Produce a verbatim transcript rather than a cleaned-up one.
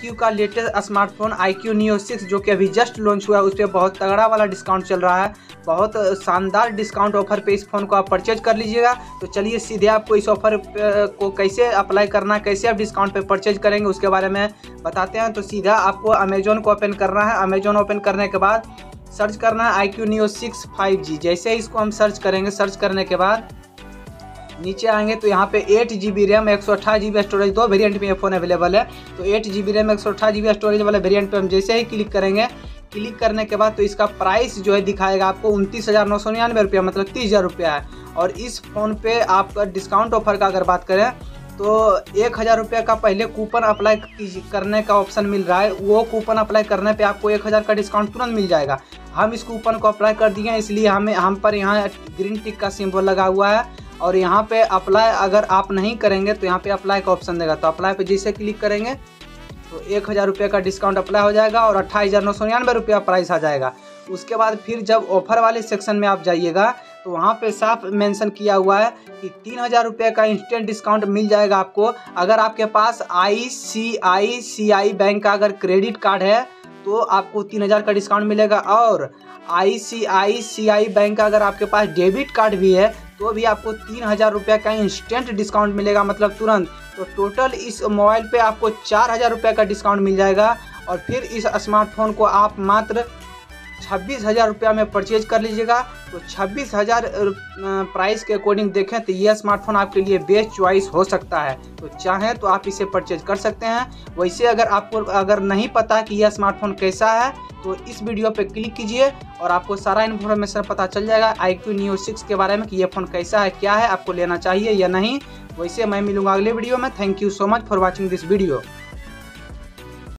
iQOO का latest smartphone iQOO Neo six जो कि अभी जस्ट लॉन्च हुआ है, उस पर बहुत तगड़ा वाला डिस्काउंट चल रहा है। बहुत शानदार डिस्काउंट ऑफर पे इस फ़ोन को आप परचेज कर लीजिएगा। तो चलिए सीधे आपको इस ऑफर को कैसे अप्लाई करना है, कैसे आप डिस्काउंट पे परचेज करेंगे उसके बारे में बताते हैं। तो सीधा आपको अमेजोन को ओपन करना है। अमेजोन ओपन करने के बाद सर्च करना है iQOO Neo six five G. जैसे इसको हम सर्च करेंगे, सर्च करने के बाद नीचे आएंगे तो यहाँ पे एट जी बी रैम एक सौ अट्ठाईस जी बी स्टोरेज, दो वेरिएंट में ये फ़ोन अवेलेबल है। तो एट जी बी रैम एक सौ अट्ठाईस जी बी स्टोरेज वाले वेरिएंट पे हम जैसे ही क्लिक करेंगे, क्लिक करने के बाद तो इसका प्राइस जो है दिखाएगा आपको उनतीस हज़ार नौ सौ निन्यानवे रुपया, मतलब तीस हज़ार रुपया है। और इस फ़ोन पे आपका डिस्काउंट ऑफर का अगर बात करें तो एक हज़ार रुपये का पहले कूपन अप्लाई करने का ऑप्शन मिल रहा है। वो कूपन अप्लाई करने पे आपको एक हज़ार का डिस्काउंट तुरंत मिल जाएगा। हम इस कूपन को अप्लाई कर दिए हैं, इसलिए हमें हम पर यहाँ ग्रीन टिक का सिंबल लगा हुआ है और यहाँ पे अप्लाई अगर आप नहीं करेंगे तो यहाँ पे अप्लाई का ऑप्शन देगा। तो अप्लाई पे जैसे क्लिक करेंगे तो एक हज़ार रुपये का डिस्काउंट अप्लाई हो जाएगा और अट्ठाईस हज़ार नौ सौ निन्यानवे रुपया प्राइस आ जाएगा। उसके बाद फिर जब ऑफर वाले सेक्शन में आप जाइएगा तो वहाँ पे साफ मेंशन किया हुआ है कि तीन हज़ार रुपये का इंस्टेंट डिस्काउंट मिल जाएगा आपको अगर आपके पास आई सी आई सी आई बैंक का अगर क्रेडिट कार्ड है तो आपको तीन हज़ार का डिस्काउंट मिलेगा। और आई सी आई सी आई बैंक का अगर आपके पास डेबिट कार्ड भी है तो भी आपको तीन हज़ार रुपये का इंस्टेंट डिस्काउंट मिलेगा, मतलब तुरंत। तो टोटल इस मोबाइल पे आपको चार हज़ार रुपये का डिस्काउंट मिल जाएगा। और फिर इस स्मार्टफोन को आप मात्र छब्बीस हज़ार रुपया में परचेज कर लीजिएगा। तो छब्बीस हज़ार प्राइस के अकॉर्डिंग देखें तो यह स्मार्टफोन आपके लिए बेस्ट चॉइस हो सकता है। तो चाहें तो आप इसे परचेज कर सकते हैं। वैसे अगर आपको अगर नहीं पता कि यह स्मार्टफोन कैसा है तो इस वीडियो पर क्लिक कीजिए और आपको सारा इन्फॉर्मेशन पता चल जाएगा iQOO Neo सिक्स के बारे में कि यह फ़ोन कैसा है, क्या है, आपको लेना चाहिए या नहीं। वैसे मैं मिलूंगा अगले वीडियो में। Thank you so much for watching this video.